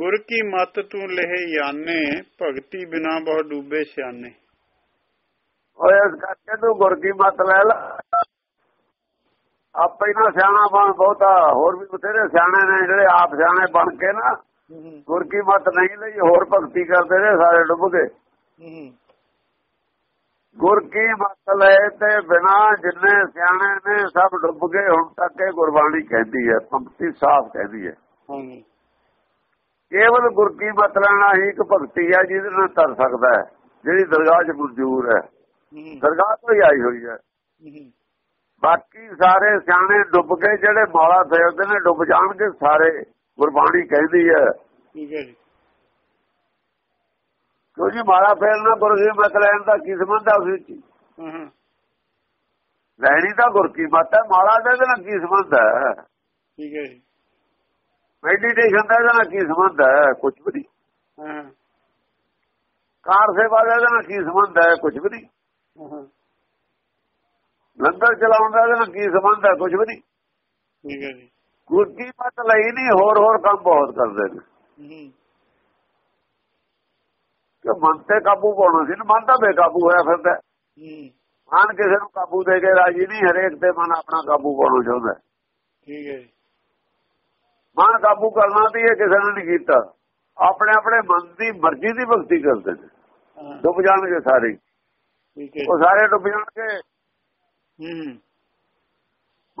गुर की मत तू लेह याने, भगती बिना बहुत डूबे सियाने। और इस करके तू गुर की मत ले ला, आपे ना सियाणा बन। बहुत होर भी बथेरे सियाणे ने जेडे आप सियाणे बन के ना गुर की मत नहीं लई, होर भगती करते रहे, सारे डुब गए। गुर की मत ले ते बिना जिन्ने सियाणे ने सब डुब गए। हुण तक गुरबाणी कहती है, पंक्ति साफ कहती है, केवल गुर की मत लेना ही एक भगती है जिहदे नाल तर सकदा है, जिहड़ी दरगाह च मंजूर है, दरगाह तो ही आई हुई है। बाकी सारे सियाणे डुब गए, जेडे मौला फेरदे ने डुब जाणगे सारे, गुरबाणी कहती है। क्योंकि मौला फेरना गुर की मत लैण का की संबंध है? उस विच लैणी तो गुर की मत है, मौला दे नाल की संबंध है? ठीक है जी। मेडिटेशन का एना की संबंध है? कुछ भी नहीं। कार सेवा का एना की संबंध है? कुछ भी नहीं। लंगर चलाने का एना की संबंध है? कुछ भी नहीं। गुर की मत लई नहीं, होर काम बहुत करते हैं। मन से काबू पाना सी, मन तो बेकाबू होया फिरदा। मन किसी नूं काबू दे के राजी नहीं, हरेक ते मन अपना काबू पाना चाहुंदा। ठीक है। मन काबू करना भी है किसी ने नहीं किया, अपने अपने मन की मर्जी की भगती करते हैं। डुब जाएंगे सारे, वो सारे डुब जाएंगे।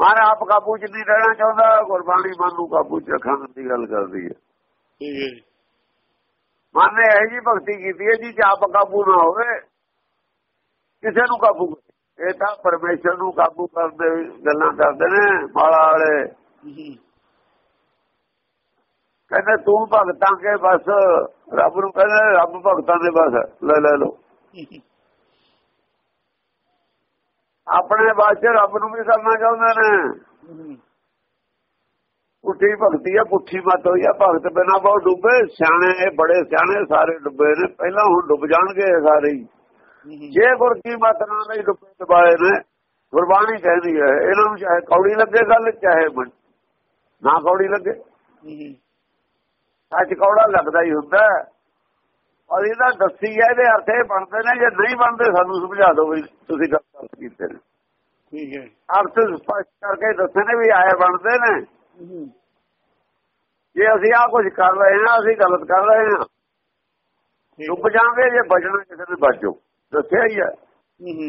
मन आप काबू च नहीं रहना चाहता, गुरबाणी मन को काबू च रखने की गल करती है। मन ने यही भगती की जी आप काबू ना हो किसी नूं काबू। ये तो परमेश्वर नूं काबू करते गल्लां करते ने माला वाले। कहने तू भगतां के बस, रब नू कहने रब भगतां दे बस। ले ले लो अपने बस। रब नू भी करना चाहुंदे ने। पुठी भगती है, पुठी मत होई है। भगत बिना बहुत डुबे, सियाणे बड़े सियाणे सारे डुबे ने पहला, हुण डुब जाणगे सारे ही जे गुर की मत ना लई डुबे दबाए ने। गुरबाणी कहदी है इन्हां नू, चाहे कौड़ी लगे गल, चाहे ना कौड़ी लगे, सच कौड़ा लगता ही होंगे। और ये दसी है, ये अर्थ ये बनते ने, जो नहीं बनते सानू समझा दो भी तुसीं गल गलत कीते ने। ठीक है। अर्थ स्पष्ट करके दसे ने भी आए बनते ने। जे असीं आ कुछ कर रहे हैं, असीं गलत कर रहे हैं, डुब जावांगे। जे बचना किसी ने बच जाओ, दस्या ही है।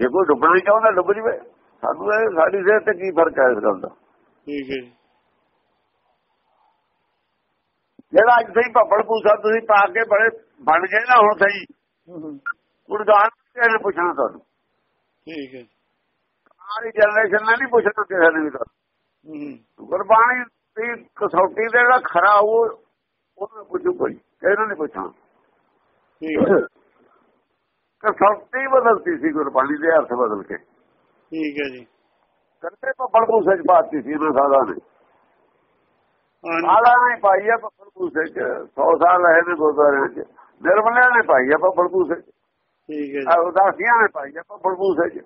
जे कोई डुबना नहीं चाहता डुब जाए, सानू साडी सेहत ते की फर्क है इस गल दा। ठीक है। ਜਿਹੜਾ ਅੱਜ ਸਹੀ ਭੱਪੜ ਪੂਸਾ ਤੁਸੀਂ ਪਾ ਕੇ ਬੜੇ ਬਣ ਗਏ ਨਾ, ਹੁਣ ਸਹੀ ਗੁਰਦਾਨ ਕਿਸੇ ਨੇ ਪੁੱਛਣਾ ਤੁਹਾਨੂੰ। ਠੀਕ ਹੈ। ਸਾਰੀ ਜਨਰੇਸ਼ਨ ਨੇ ਨਹੀਂ ਪੁੱਛਣਾ ਕਿਸੇ ਨੇ ਵੀ ਤੁਹਾਨੂੰ। ਗੁਰਬਾਣੀ ਦੀ ਕਸੌਟੀ ਦੇ ਜਿਹੜਾ ਖਰਾ ਉਹਨੂੰ ਪੁੱਛੂ, ਕੋਈ ਕਿਸੇ ਨੇ ਪੁੱਛਣਾ। ਠੀਕ ਹੈ। ਕਸੌਟੀ ਬਦਲਤੀ ਸੀ ਗੁਰਬਾਣੀ ਦੇ ਅਰਥ ਬਦਲ ਕੇ। ਠੀਕ ਹੈ ਜੀ। ਕਰਦੇ ਭੱਪੜ ਪੂਸੇ ਚ ਪਾਤੀ ਸੀ ਇਹਨਾਂ ਸਾਧਾਂ ਨੇ। आला ने पाई है पब्बल भूसे च, 100 साल रहे ने गुरुद्वारे च। निर्मलिया ने पाई है पब्बल भूसे च, उदासिया ने पाई है पब्बल भूसे च।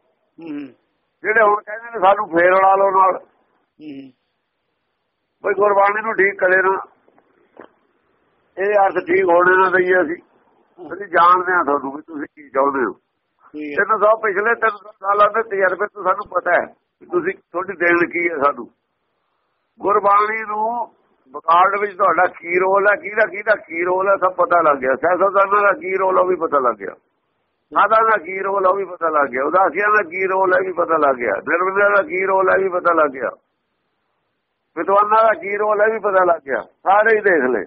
जेडे हुण कहंदे ने सानू फेर ला लो नाल, भाई गुरबाणी नू ठीक करे ना, ये अर्थ ठीक होने ना दईए। असीं जाणदे हां तुहानू वी तुसीं की चाहुंदे हो। 300 पिछले 300 साल दे तजर्बे तो सानू पता है तुसीं थोड़ी देन की है। सानू गुरबाणी नू बगाड़ विच तुहाडा की रोल है, किहदा की रोल है, सब पता लग गया। साहबजादाना दा की रोल है, भी पता लग गया। साधा दा की रोल है, भी पता लग गया। उदासिया दा की रोल है, भी पता लग गया। निर्मला दा की रोल है, भी पता लग गया। विद्वाना दा की रोल है, भी पता लग गया। सारे ही देख ले,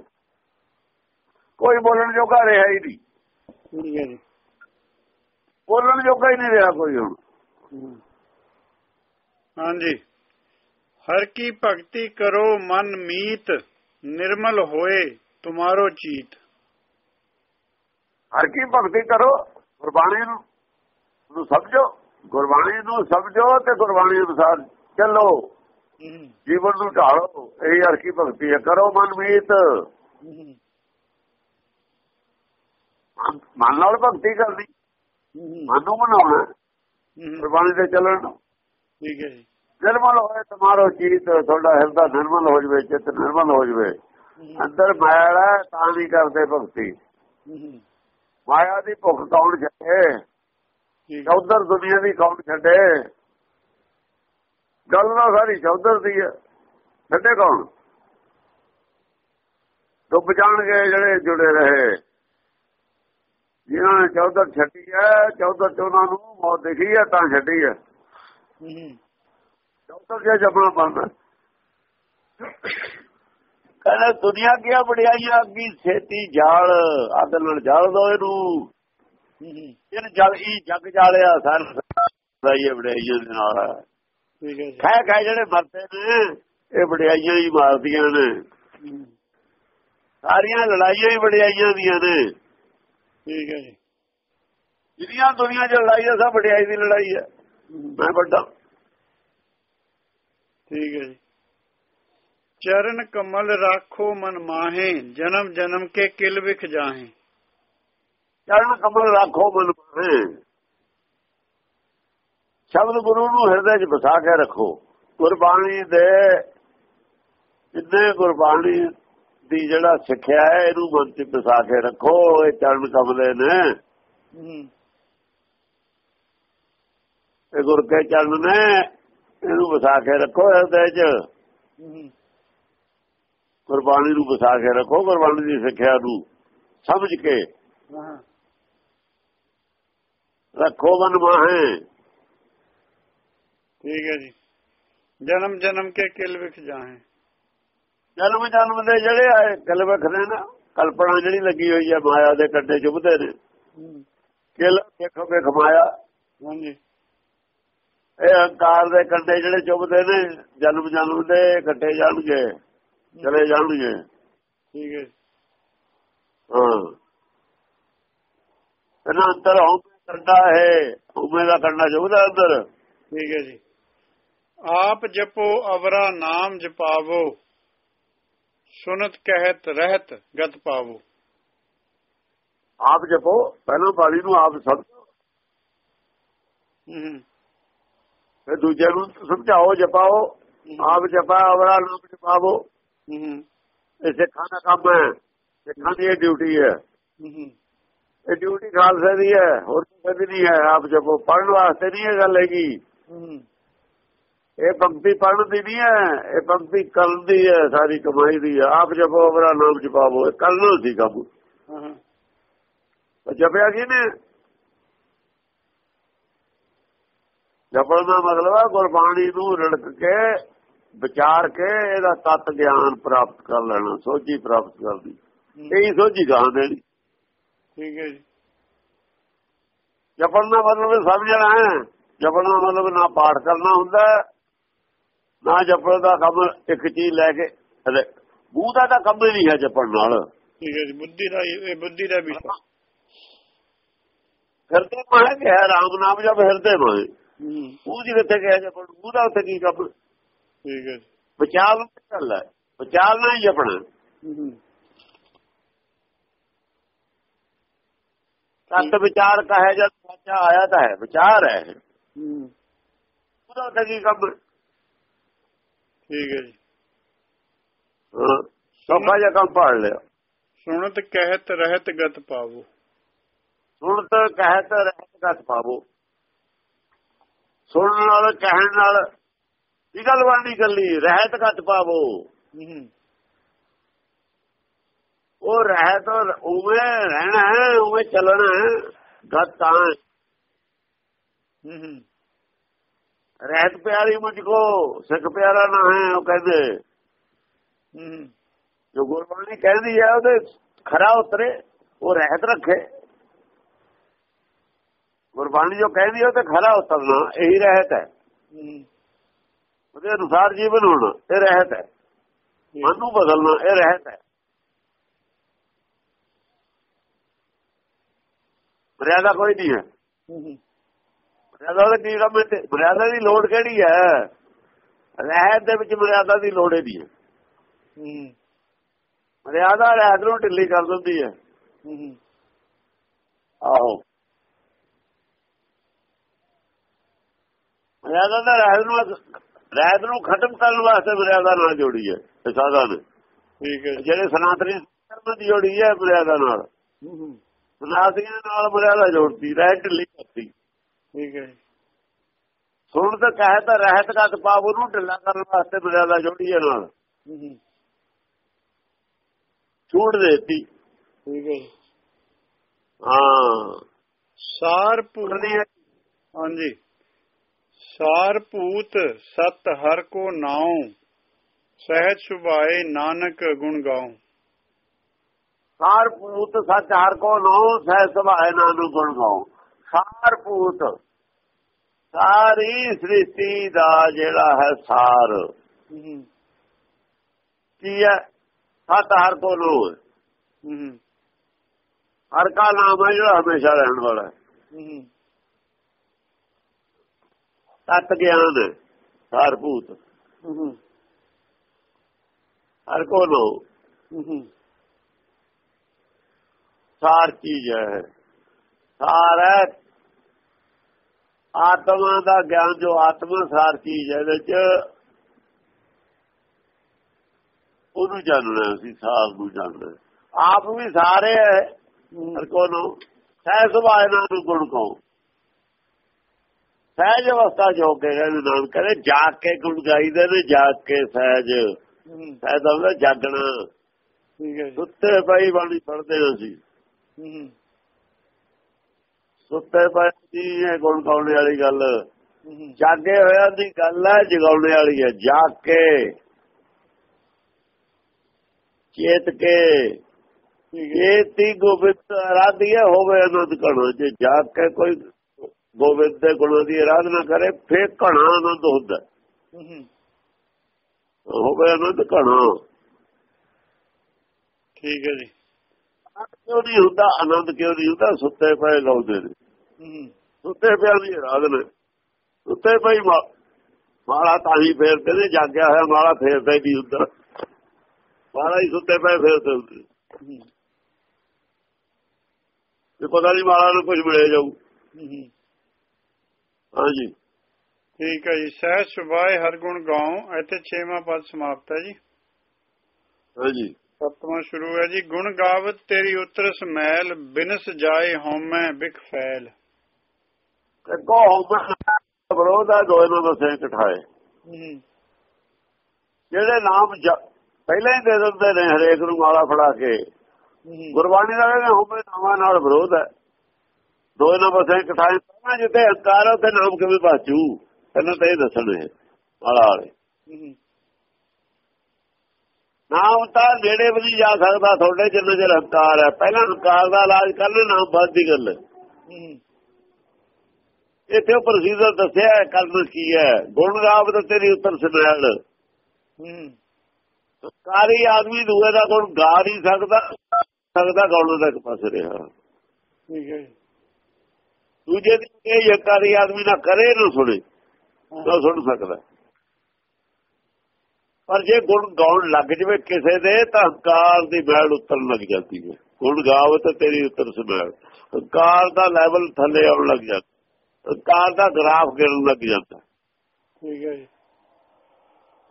कोई बोलण जोगा रहा ही नहीं, बोलण जोगा ही नहीं रहा कोई हुण। हांजी। हर की भक्ति करो मन मीत, निर्मल होए तुम्हारो चीत। हर की भक्ति करो, गुरबाणी नू समझो, गुरबाणी नू समझो ते गुरबाणी अनुसार चलो, जीवन नू ढालो। यही हर की भक्ति है। करो मन मीत, मन नाल भक्ति करनी, मन नू मनाउणा गुरबाणी ते चलण। ठीक है। निर्मल होए तुम्हारो जीत, थोड़ा हृदय निर्मल हो जाए, चित्त निर्मल हो जाए। अंदर माया है ता नहीं करते भक्ति, माया की भुख कौन छे, चौधर दुनिया की कौन छे, गल ना सारी चौधर दी है, छे कौन। डुब जाएंगे जड़े जुड़े रहे, जिन्होंने चौधर छटी है, चौधर चोना मौत दिखी है ता छटी है, चौधर जो जपना पाना। कहना दुनिया क्या बढ़ियाइया की छेती जाल आद न जाल दो, इन जल ही जग जालिया सर बढ़ाइए बढ़ियाइया खै खै जड़े मरते ने, ये बढ़ियाइया ही मारदिया ने, सारिया लड़ाइया ही बढ़ियाइया दिया ने। ठीक है जी, जिन्या दुनिया च लड़ाई है सब बढ़ियाई की लड़ाई है, मैं बड़ा। ठीक है जी। चरण कमल राखो मन माहे, जन्म जन्म के किल बिख जाहे। चरण कमल राखो मन माहे, शब्द गुरु नू हृदय च बसा के रखो। गुरबाणी दे जिन्ने गुरबाणी दी जड़ा सिक्ख्या है इनू मन च बसा के रखो। ये चरण कमले ने, गुर के चरण ने, इनू बसा के रखो हृदय च, गुरबाणी नू बसा के रखो, गुरबाणी दी सिक्ख्या नू समझ के रखो मन माहे। ठीक है जी। जन्म जन्म के किल विख जाहे, जन्म जन्म के जड़े आए किल विखदे ने, कल्पना जड़ी लगी हुई है माया दे कंडे चुभदे ने, किल विख विख माया, ये अहंकार दे कंडे जड़े चुभदे ने, जन्म जन्म के कट्टे जाणगे, चले जाणगे। ठीक है। हां, अंदर हमें कंडा है, हमें दा कंडा चुभदा अंदर। ठीक है जी। आप जपो अवरा नाम जपावो, सुनत कहत रहत गत पावो। आप जपो, पहला बाली नू आप समझो, फिर दूजे नू समझाओ जपाओ। आप जपा अवरा नाम जपावो, सिखा का काम है, सिखा की ड्यूटी है, ये ड्यूटी खालसा की है, होर किसी नहीं है। आप जपो पढ़ने वास्ते नहीं है गल हैगी, ये पंक्ति पढ़ने की नहीं है, ये पंक्ति करन दी है, सारी कमाई दी है। आप जपो अवरा नाम जपावो, करना सी कम जपया कि ने। जपण का मतलब है गुरबाणी नू रड़क के विचार के एदा तत्त ज्ञान प्राप्त कर लेना, सोझी प्राप्त करनी, यही सोझी गाह देनी। ठीक है जी। जपण का मतलब समझना है, जपण का मतलब ना पाठ करना होंगे, ਨਾ ਜਪਣ ਦਾ ਕੰਮ ਇੱਕ ਚੀਜ਼ ਲੈ ਕੇ ਮੂੰਹ ਦਾ ਤਾਂ ਕੰਮ ਹੀ ਨਹੀਂ ਹੈ ਜਪਣ ਨਾਲ। ਠੀਕ ਹੈ ਜੀ। ਬੁੱਧੀ ਦਾ ਵੀ ਹਿਰਦੇ ਮਾਹੇ ਕਿਹਾ ਰਾਮ ਨਾਮ ਜਪ ਹਿਰਦੇ ਮਾਹੇ, ਮੂੰਹ ਜੀ ਕਿੱਥੇ ਕਿਹਾ ਜਪਣ, ਮੂੰਹ ਦਾ ਉੱਥੇ ਕੀ ਕੰਮ। ਠੀਕ ਹੈ। ਵਿਚਾਰ ਚੱਲ ਹੈ, ਵਿਚਾਰ ਨਾਲ ਹੀ ਜਪਣਾ, ਸੱਤ ਵਿਚਾਰ ਕਹੇ ਜਦ ਸਾਚਾ ਆਇਆ ਤਾਂ ਹੈ, ਵਿਚਾਰ ਹੈ, ਮੂੰਹ ਦਾ ਉੱਥੇ ਕੀ ਕੰਮ। ठीक है जी। सौखा जा काम पढ़ लिया। सुनत कहत रहत गत पावो, सुनत कहत रहत गत पावो, सुनने नाल कहण नाल ये गल बनदी कल्ली, रहत गत पावो। वो रहत उमें रहना है, उमें चलना है, गत आए रहत प्यारी मुझको सिख प्यारा ना है। वो कहते जो गुरबाणी कहती है ओदे खरा उतरे, वो रहत रखे। गुरबाणी जो कहती है ओदे खरा उतरना, यही रहत है, ओदे अनुसार जीवन होना, ये रहत है। मन नू बदलना, ये रहत है। मर्यादा कोई नहीं है, ਮਰਿਆਦਾ ਕੀ ਕੰਮ ਹੈ, ਮਰਿਆਦਾ ਦੀ ਲੋੜ ਕਿਹੜੀ ਹੈ, ਰਹਿਤ ਦੇ ਵਿੱਚ ਮਰਿਆਦਾ ਦੀ ਲੋੜ ਇਹਦੀ ਹੈ। ਮਰਿਆਦਾ ਰਹਿਤ ਨੂੰ ਢਿੱਲੀ ਕਰ ਦਿੰਦੀ ਹੈ। ਆਹੋ, ਮਰਿਆਦਾ ਦਾ ਰਹਿਤ ਨੂੰ रैब नू खत्म करने वास्ते मर्यादा नाल जोड़ी है साधा ने, ठीक है, जेड़े सनातनी धर्म दी जोड़ी है मर्यादा नाल, सनातनियां नाल मर्यादा जोड़ती, रहत ढिल्ली करती, ठीक है। सुन तो कहे तो रहत का पाप नू ढिल्ला करने वास्ते मर्यादा जोड़ी है नाल, छूट देती, ठीक है। हां सार पूर्णी है, हां जी। सार पूत सत हर को नाऊ, सहज सुभाए नानक गुण गाऊ। सार पूत सत हर को नाऊ, सहज सुभाए नानक गुण गाऊ। सार पूत सारी सृष्टि दा जेड़ा है सार की है, सत हर को नाऊ, हर का नाम है जो हमेशा रहने वाला है, तत् ज्ञान है सार भूत। हर को लो सार चीज है, सार है आत्मा का ज्ञान, जो आत्मा सार चीज है ओनू जानना, सार नू जानना, आप भी सारे है। हर को लो सह सुभावना नू गुण कहो, सहज अवस्था जो के नाम करे, जाके गुण गाई दे ने, जाके सहज सहज होंगे जागना, सुते पाई बाणी पढ़ते असी, सुते पाई दी गुण गाने वाली गल, जागे होया दी गल है जगाने वाली है, जाके चेत के चेती गोबिंद आराधी है होवे आनंद करो, जे जाके कोई गोविंद के गुणों की आराधना करे फिर घना आनंद होता होवे आनंद घना, ठीक है जी। क्यों नहीं होता आनंद, क्यों नहीं होता? सुते पे गाउंदे ने, सुते पे भी आराधना, सुते पे माला ताही फेरते ने, जागया होया माला फेरता ही नहीं होता, माला ही सुते पे फेरते होंगे, पता नहीं माला नूं कुछ मिले जाऊ। हाँ जी, ठीक है जी। सहज सुभाए हर गुण गाओ, इत्थे 6वां पद समाप्त है जी। हाँ जी, 7वां शुरू है जी। गुण गावत तेरी उतरस मैल, बिनस जाए होमै बिख फैल। देखो होमै विरोध है, दोए नूं दसे इकट्ठाए, जेडे नाम पहले ही दे दिंदे ने हरेक नूं माला फड़ा के, गुरबाणी दा कहंदे होमै नामां नाल विरोध है, दो नंबर इकठाए पहला जिथे अंकार है नाम किमें बाचू, पहले तो यह दसने माला नाम तो नेड़े भी नहीं जा सकता थोड़े जिन्ना चेर अंकार है, पहला अंकार का इलाज कर ले, नाम बाद की गल। इथे प्रोसीजर दसिया करना की है, गुण गावत तेरी उतर स्नैल, अंकारी आदमी दूए का गुण गा नहीं सकता, गाने का एक पास रहा, ठीक है। दूजे दिन यकारी आदमी ना करे ना सुने, ना सुन सकता, पर जे गुण गाउन लग जाए किसी दे तो हंकार की मैल उतर लग जाती है। गुण गाव तो तेरी उतर से मैल, हंकार का लेवल थले आने लग जाता, हंकार का ग्राफ गिरन लग जाता, ठीक है,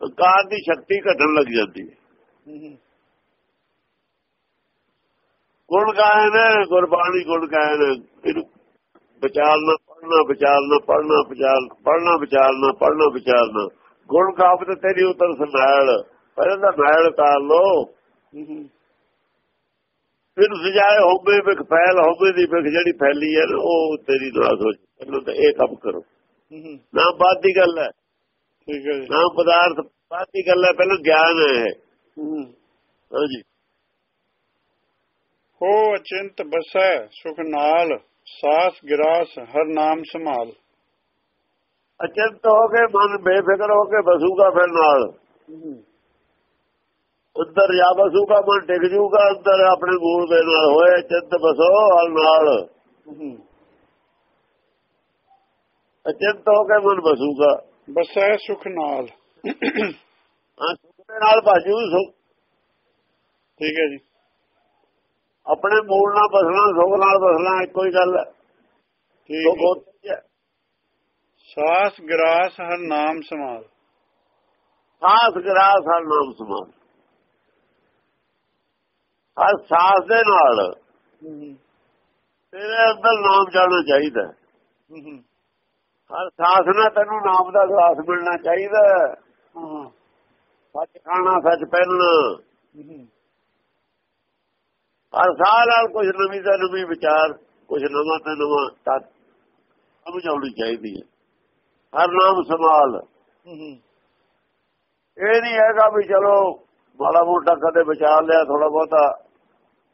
हंकार की शक्ति घटन लग जाती है। गुण गायन है गुरबाणी, गुण गायन है विचारना पढ़ना, विचारना पढ़ना, पढ़ना विचारना, पढ़ना विचारना। गुण गावत तेरी उतर से मैल, पहले तो मैल उतार लो, फिर सजाए होवे बिख फैल, होवे दी बिख जेड़ी फैली है ना वो तेरी नाश हो जाए, पहले तो एक कम करो। नाम बाद की गल है, ठीक है, नाम पदार्थ बाद की गल है, पहले ज्ञान है। हाँ जी। हो अचिंत बसै सुख नाल, सास गिरास हर नाम संभाल। अचिंत हो के मन बेफिक्र हो के बसूगा, फिर नाल उधर जा बसूगा, मन टिक जूगा अंदर अपने मूल दे नाल, होए चिंत बसो हर नाल। अचिंत हो के मन बसूगा, बसै सुख नाल, सुख नाल भाजू सुख, ठीक है जी। अपने मूल ना बसना, सुख नाल बसना, एको ही गल है। सास ग्रास हर नाम संभाल, सांस ग्रास हर नाम समान, हर सांस दे नाल तेरे अंदर नाम जाना चाहिए। हर सांस ना तेनू नाम दा ग्रास मिलना चाहिए। सच खाना सच पहनना, हर साल कुछ नवी से नवी विचार, कुछ नवा से नवा तक समझानी चाहिए। हर नाम संभाल, ये नहीं है भी चलो माड़ा मोटा कदे बचा लिया, थोड़ा बहुत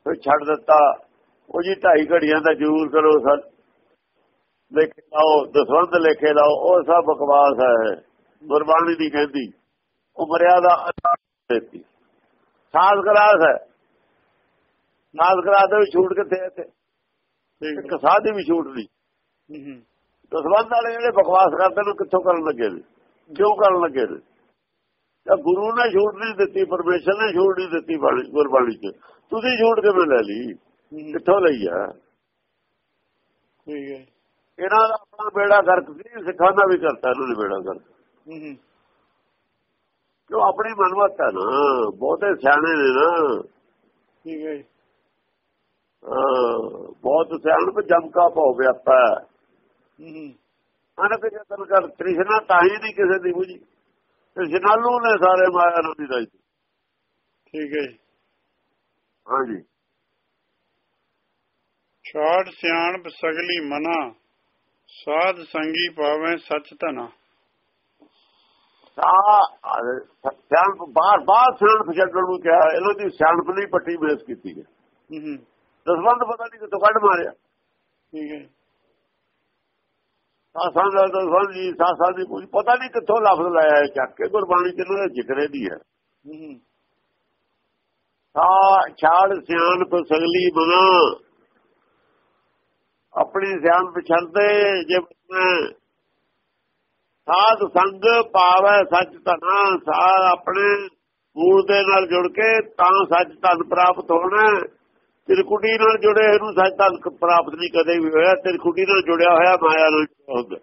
फिर छड़ दिता। वो जी ढाई घड़िया का जरूर करो, सर लेखे लाओ, दसवंध लेखे लाओ, और सब बकवास है। गुरबाणी नहीं कहती, मर्यादा देती। सास गलास है, सास गलास भी छूट कितने, एक साध की भी छूट नहीं। दसवंध वाले जो बकवास करते कितों कर लगे, क्यों कर लगे? गुरु ने छूट नहीं दिती, परमेश्वर ने छूट नहीं दिती गुरबाणी च। तुसी छूट के लै ली, किथों लई आ? इन्हां दा अपना बेड़ा गर्क सी, सिखां दा भी करता इन्हां ने बेड़ा गर्क। क्यों? अपनी मनमत है ना, बहुते सियाणे ने ना। बहुत सियाण पर जमका पाओ व्यापा, अनक जतन कर तृष्णा ताही नहीं किसी दी बुझी। जनालू ने सारे माया नदी दाई। ठीक है, हाँ जी। छोड़ सियाणप सगली मना, साध संगी पावे सच तना। सियाणप बार बार सियाणप छड्डण नूं कहा, इन्हां दी सियाणप नहीं पट्टी बेस कीती गई। दसवंध पता नहीं कितों कढ मारिया। ठीक है, सासा जी पूछ पता नहीं कितों लफ्ज लाया है चक के। गुरबाणी चलो जिक्र दी है। छाड़ सियाणप सगली बना, अपनी सियाणप छड़दे जे साध संग पावे सच तना। साध अपने मूल दे नाल जुड़ के तां सच तन प्राप्त होना। त्रिकुटी नाल जुड़े इहनूं सच तन प्राप्त नहीं कदे भी होया। त्रिकुटी नाल जुड़िया होया माया नाल जुड़दा।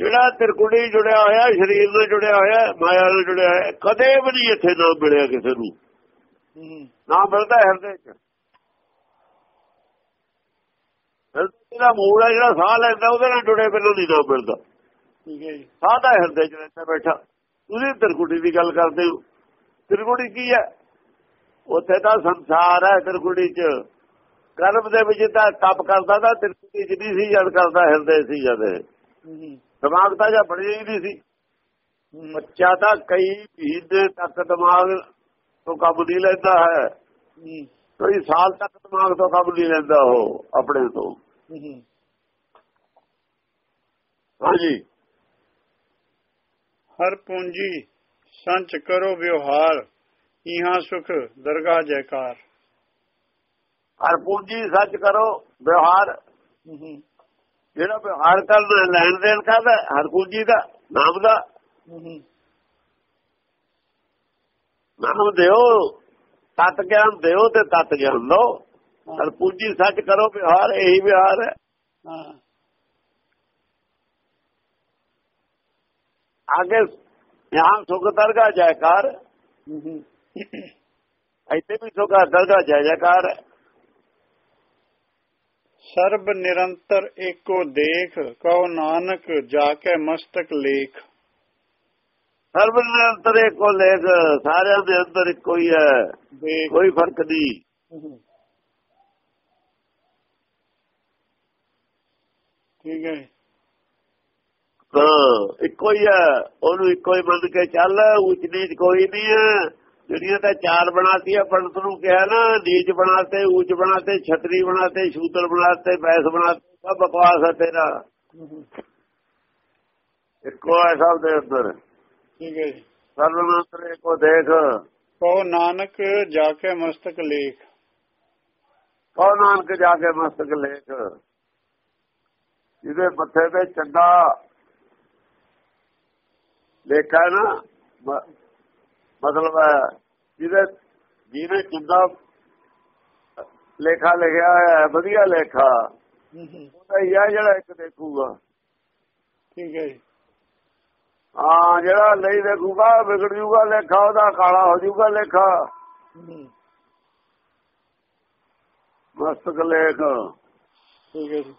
ਜਿਹੜਾ त्रिकुटी जुड़िया होया शरीर ਨਾਲ जुड़िया होया माया ਨਾਲ जुड़िया ਹੋਇਆ, ਕਦੇ ਵੀ ਨਹੀਂ ਇੱਥੇ ਨਾ ਮਿਲਿਆ ਕਿਸੇ ਨੂੰ। ਨਾ ਮਿਲਦਾ ਹਿਰਦੇ ਚ। ਜਿਹੜਾ ਮੂਲ ਹੈ, ਜਿਹੜਾ ਸਾਹ ਲੈਂਦਾ ਉਹਦੇ ਨਾਲ ਜੁੜੇ ਬਿਨਾਂ ਨਹੀਂ ਨਾ ਮਿਲਦਾ। ਠੀਕ ਹੈ ਜੀ, ਸਾਹ ਦਾ ਹਿਰਦੇ ਚ ਰਹਿੰਦਾ ਬੈਠਾ। ਤੁਸੀਂ त्रिकुटी ਦੀ ਗੱਲ ਕਰਦੇ ਹੋ। त्रिकुटी ਕੀ ਹੈ? ਉੱਥੇ ਤਾਂ ਸੰਸਾਰ ਹੈ। त्रिकुटी ਚ ਕਰਮ ਦੇ ਵਿੱਚ ਤਾਂ ਤਪ ਕਰਦਾ ਤਾਂ त्रिकुटी ਚ ਨਹੀਂ ਸੀ, ਜਦ ਕਰਦਾ ਹਿਰਦੇ ਸੀ। ਜਦ ਦਿਮਾਗ ਤਾਂ ਜਾਂ ਬੜੀ ਨਹੀਂ ਸੀ। ਬੱਚਾ ਤਾਂ ਕਈ ਮਹੀਨੇ ਤੱਕ ਦਿਮਾਗ ਤੋਂ ਕਾਬੂ ਨਹੀਂ ਲੈਂਦਾ ਹੈ, ਕਈ ਸਾਲ ਤੱਕ ਦਿਮਾਗ ਤੋਂ ਕਾਬੂ ਨਹੀਂ ਲੈਂਦਾ ਉਹ ਆਪਣੇ ਤੋਂ। ਹਾਂਜੀ। ਹਰ ਪੂੰਜੀ ਸੰਚ ਕਰੋ ਵਿਵਹਾਰ, इहा सुख दरगाह जयकार। हर पूंजी सच करो व्यवहार, जेड़ा व्यवहार करना है लैन देन का हर पूंजी का नाम का। नाम दो, तत् ज्ञान दो, तत् ज्ञान लो। हर पूंजी सच करो व्यवहार, यही व्यवहार है। आगे यहाँ सुख दरगाह जयकार, ऐसे भी सोगा दरगाह जय जयकार। सर्ब निरंतर एको देख, कहो नानक जाके मस्तक लेख। सर्ब निरंतर एको लेख, सारे दे अंदर एको ही है, कोई फर्क नहीं। ठीक है, हाँ एको ही है। ओनू एको ही मन के चल, उच नीच कोई नहीं है। दुनिया तो चार बनाती है, पंडित नू कहा ना, नीच बनाते, ऊंच बनाते, छतरी बनाते, शूद्र बनाते, बैस बनाते, सब बकवास है तेरा। एको है सब दे अंदर। ठीक है, सर्वनांतर एको देख, कहो नानक जाके मस्तक लेख। कहो नानक जाके मस्तक लेख, जिसे मथे पे चंदा लेखा है ना, मतलब जिसे जिन्हें चंगा लेखा लिखा है, वधिया लेखा ਉਹਦਾ ਹੀ ਆ ਜਿਹੜਾ ਇੱਕ ਦੇਖੂਗਾ। ਠੀਕ ਹੈ, ਹਾਂ ਜਿਹੜਾ ਨਹੀਂ ਦੇਖੂਗਾ ਵਿਗੜ ਜੂਗਾ ਲੇਖਾ ਉਹਦਾ, ਕਾਲਾ ਹੋ ਜੂਗਾ ਲੇਖਾ। ਮਸਤਕ ਲੇਖ